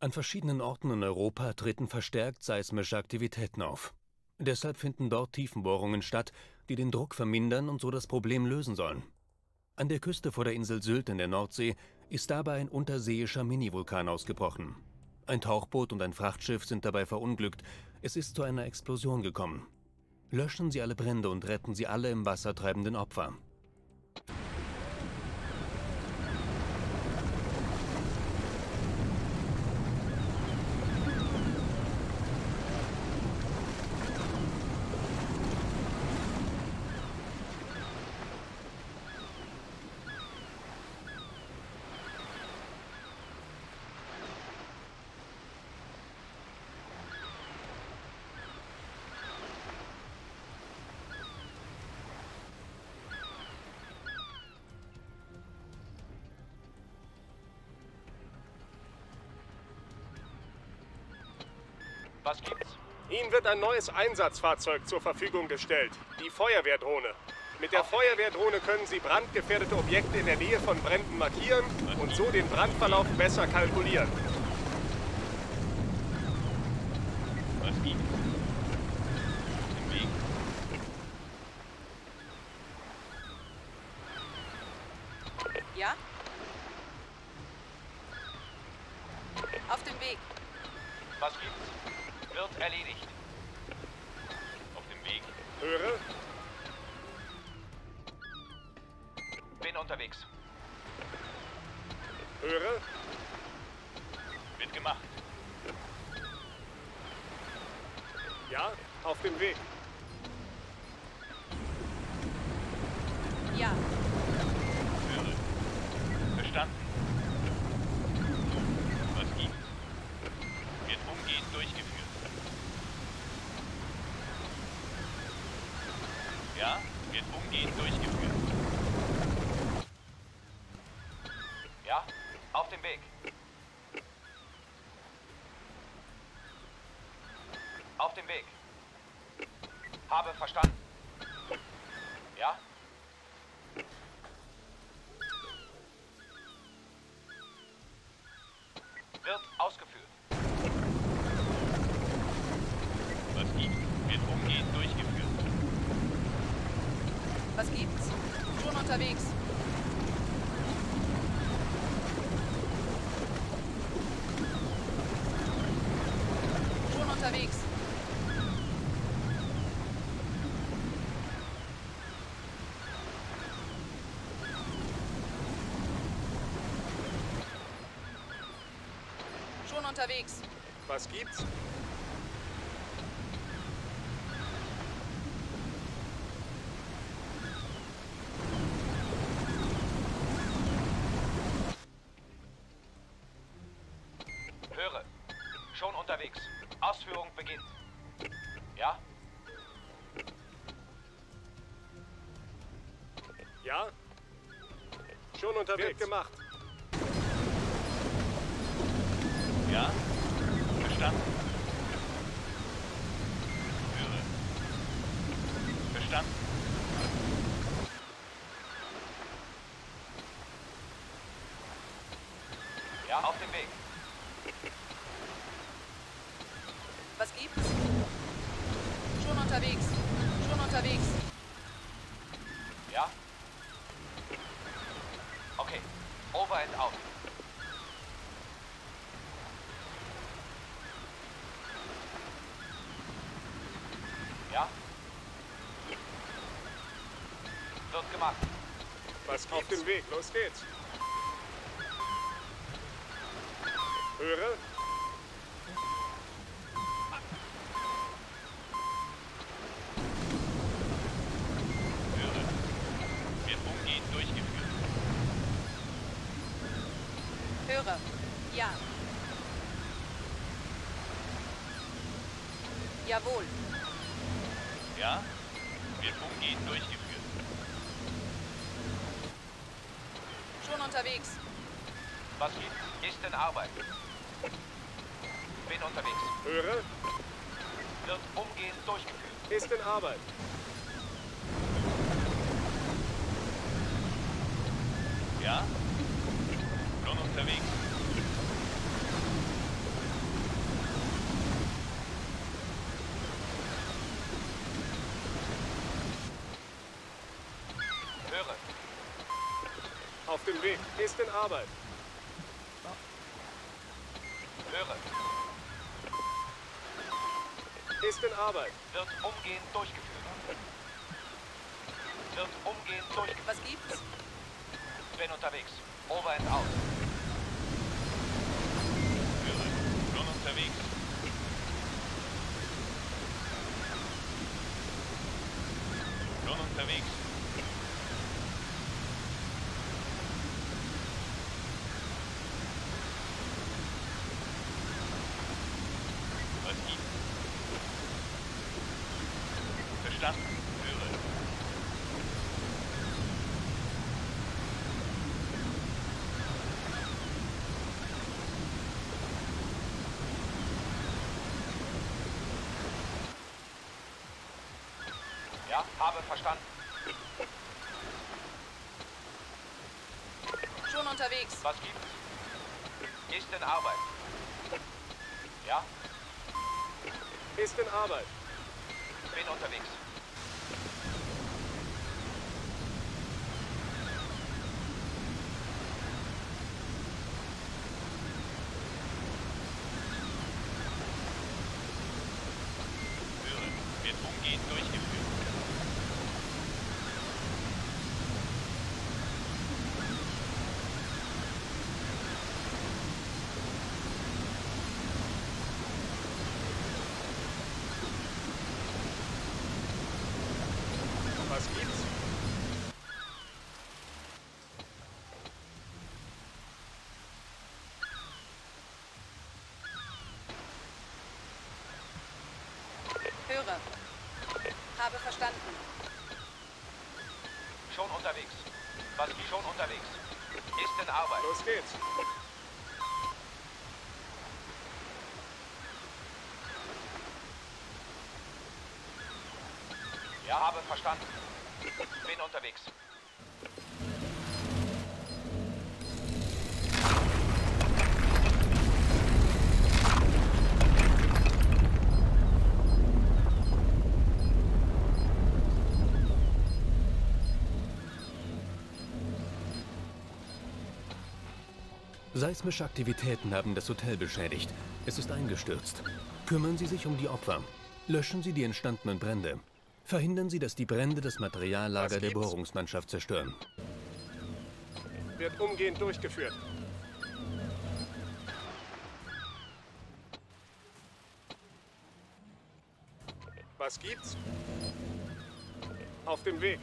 An verschiedenen Orten in Europa treten verstärkt seismische Aktivitäten auf. Deshalb finden dort Tiefenbohrungen statt, die den Druck vermindern und so das Problem lösen sollen. An der Küste vor der Insel Sylt in der Nordsee ist dabei ein unterseeischer Minivulkan ausgebrochen. Ein Tauchboot und ein Frachtschiff sind dabei verunglückt. Es ist zu einer Explosion gekommen. Löschen Sie alle Brände und retten Sie alle im Wasser treibenden Opfer. Was gibt's? Ihnen wird ein neues Einsatzfahrzeug zur Verfügung gestellt, die Feuerwehrdrohne. Mit der Feuerwehrdrohne können Sie brandgefährdete Objekte in der Nähe von Bränden markieren und so den Brandverlauf besser kalkulieren. Was gibt's? Im Weg. Ja? Auf dem Weg. Was gibt's? Wird erledigt. Auf dem Weg. Höre. Bin unterwegs. Höre. Wird gemacht. Ja, auf dem Weg. Ja. Höre. Verstanden. Was gibt's? Wird umgehend durchgeführt. Ja, wird umgehend durchgeführt. Ja, auf dem Weg. Auf dem Weg. Habe verstanden. Ja. Wird ausgeführt. Was gibt's? Wird umgehend durchgeführt. Was gibt's? Schon unterwegs. Schon unterwegs. Schon unterwegs. Was gibt's? Schon unterwegs. Ausführung beginnt. Ja? Ja? Schon unterwegs. Wird gemacht. Ja? Verstanden. Höre. Verstanden. Ja, auf dem Weg. Was gibt's? Schon unterwegs. Schon unterwegs. Ja? Okay. Over and out. Ja? Wird gemacht. Was gibt's? Auf dem Weg. Los geht's. Höre. Höre. Ja. Jawohl. Ja. Wird umgehend durchgeführt. Schon unterwegs. Was gibt's? Ist in Arbeit. Bin unterwegs. Höre. Wird umgehend durchgeführt. Ist in Arbeit. Ja. Schon unterwegs. Auf dem Weg. Ist in Arbeit. Höre. Ist in Arbeit. Wird umgehend durchgeführt. Wird umgehend durchgeführt. Was gibt's? Bin unterwegs. Over and out. Höre. Schon unterwegs. Schon unterwegs. Ja, habe verstanden. Schon unterwegs. Was gibt's? Ist in Arbeit. Ja? Ist in Arbeit. Bin unterwegs. Hören. Wird umgehend durchgeführt. Was gibt's? Höre. Habe verstanden. Schon unterwegs. Was gibt's? Schon unterwegs. Ist in Arbeit. Los geht's. Ja, habe verstanden. Bin unterwegs. Seismische Aktivitäten haben das Hotel beschädigt. Es ist eingestürzt. Kümmern Sie sich um die Opfer. Löschen Sie die entstandenen Brände. Verhindern Sie, dass die Brände das Materiallager der Bohrungsmannschaft zerstören. Wird umgehend durchgeführt. Was gibt's? Auf dem Weg.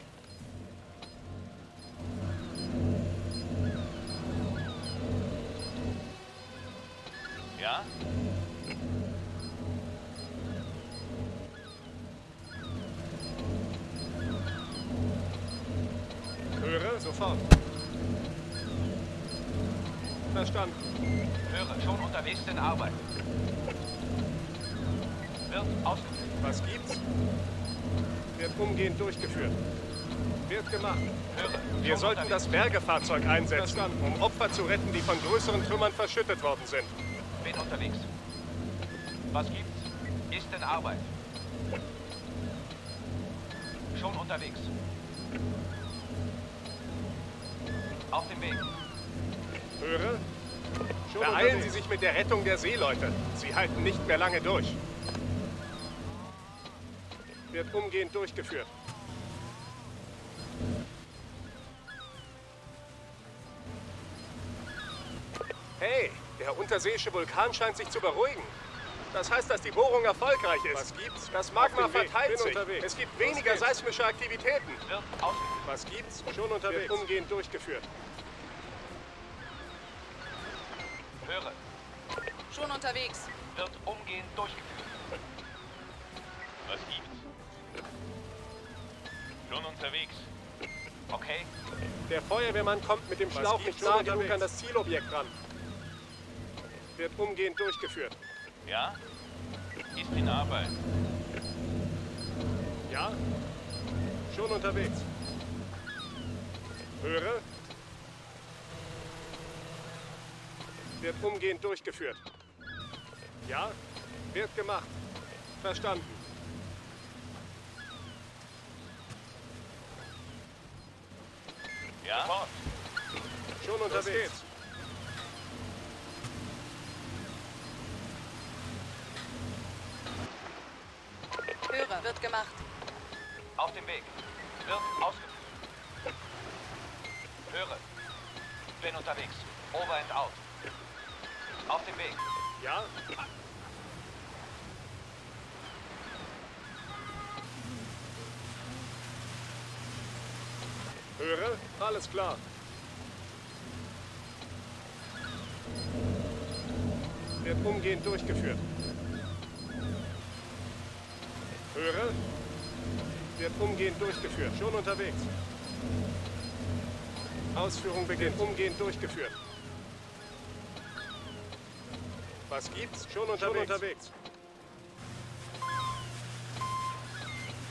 Ja? Sofort. Verstanden. Höre, schon unterwegs in Arbeit. Wird ausgeführt. Was gibt's? Wird umgehend durchgeführt. Wird gemacht. Höre. Wir sollten unterwegs. Das Bergefahrzeug einsetzen, verstanden, um Opfer zu retten, die von größeren Trümmern verschüttet worden sind. Bin unterwegs. Was gibt's? Ist in Arbeit. Schon unterwegs. Auf dem Weg. Höre. Beeilen Sie sich mit der Rettung der Seeleute. Sie halten nicht mehr lange durch. Wird umgehend durchgeführt. Hey, der unterseeische Vulkan scheint sich zu beruhigen. Das heißt, dass die Bohrung erfolgreich ist. Was gibt's? Das Magma verteilt sich. Es gibt weniger seismische Aktivitäten. Was gibt's? Schon unterwegs. Wird umgehend durchgeführt. Höre. Schon unterwegs. Wird umgehend durchgeführt. Was gibt's? Schon unterwegs. Okay. Der Feuerwehrmann kommt mit dem Schlauch nicht nah genug an das Zielobjekt ran. Wird umgehend durchgeführt. Ja? Ist in Arbeit. Ja? Schon unterwegs. Höre? Wird umgehend durchgeführt. Ja? Wird gemacht. Verstanden. Ja? Sofort. Schon unterwegs. Hörer wird gemacht. Auf dem Weg. Wird ausgeführt. Höre. Bin unterwegs. Over and out. Auf dem Weg. Ja. Höre. Alles klar. Wird umgehend durchgeführt. Höre. Wird umgehend durchgeführt. Schon unterwegs. Ausführung beginnt. Umgehend durchgeführt. Was gibt's? Schon unterwegs. Schon unterwegs.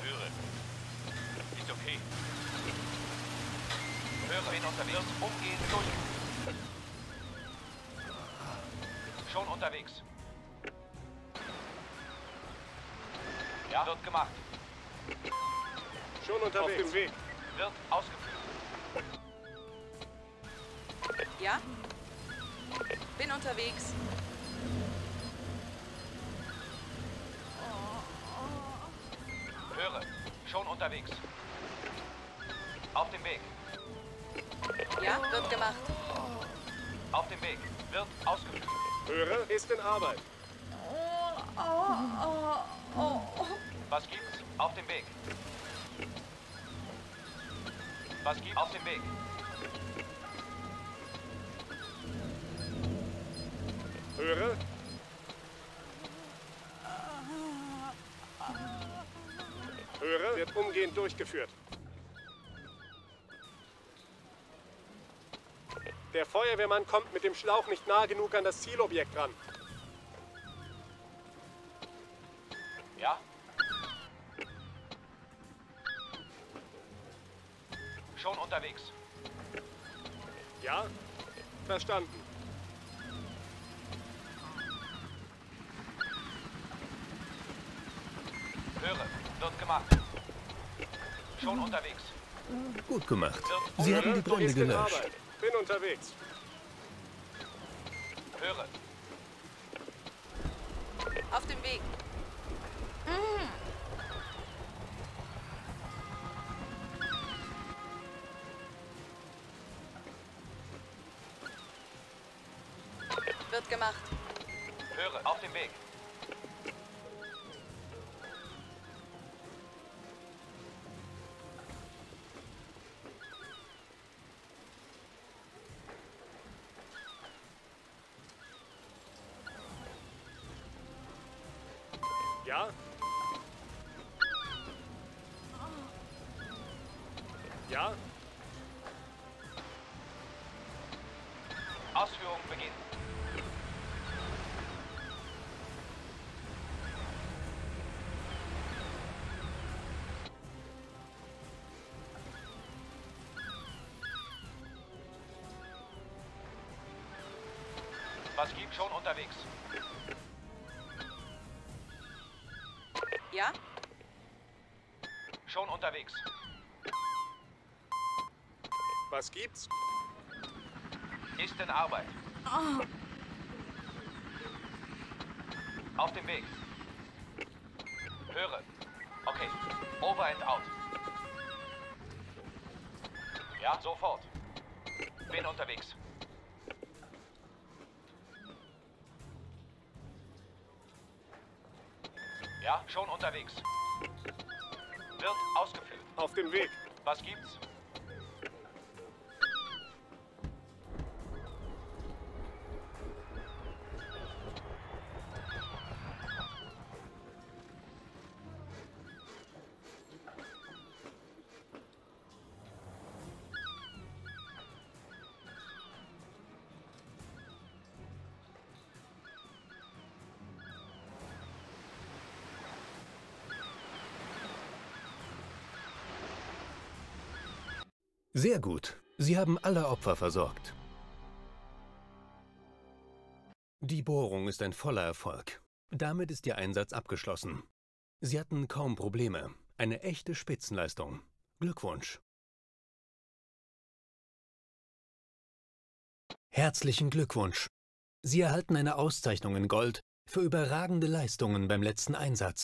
Höre. Ist okay. Höre bin unterwegs. Umgehend durchgeführt. Schon unterwegs. Ja, wird gemacht. Schon unterwegs. Auf dem Weg. Wird ausgeführt. Ja. Bin unterwegs. Höre. Schon unterwegs. Auf dem Weg. Ja, wird gemacht. Auf dem Weg. Wird ausgeführt. Höre ist in Arbeit. Was gibt's? Auf dem Weg. Was gibt's? Auf dem Weg. Höre. Höre wird umgehend durchgeführt. Der Feuerwehrmann kommt mit dem Schlauch nicht nah genug an das Zielobjekt ran. Ja? Schon unterwegs. Ja? Verstanden. Höre, wird gemacht. Schon unterwegs. Gut gemacht. Sie haben die Brände gelöscht. Bin unterwegs. Höre. Auf dem Weg. Wird gemacht. Höre, auf dem Weg. Ja? Ja? Ausführung beginnt. Was gibt's? Schon unterwegs? Ja? Schon unterwegs. Was gibt's? Ist in Arbeit. Oh. Auf dem Weg. Höre. Okay. Over and out. Ja, sofort. Bin unterwegs. Ja, schon unterwegs. Wird ausgeführt. Auf dem Weg. Was gibt's? Sehr gut. Sie haben alle Opfer versorgt. Die Bohrung ist ein voller Erfolg. Damit ist Ihr Einsatz abgeschlossen. Sie hatten kaum Probleme. Eine echte Spitzenleistung. Glückwunsch. Herzlichen Glückwunsch! Sie erhalten eine Auszeichnung in Gold für überragende Leistungen beim letzten Einsatz.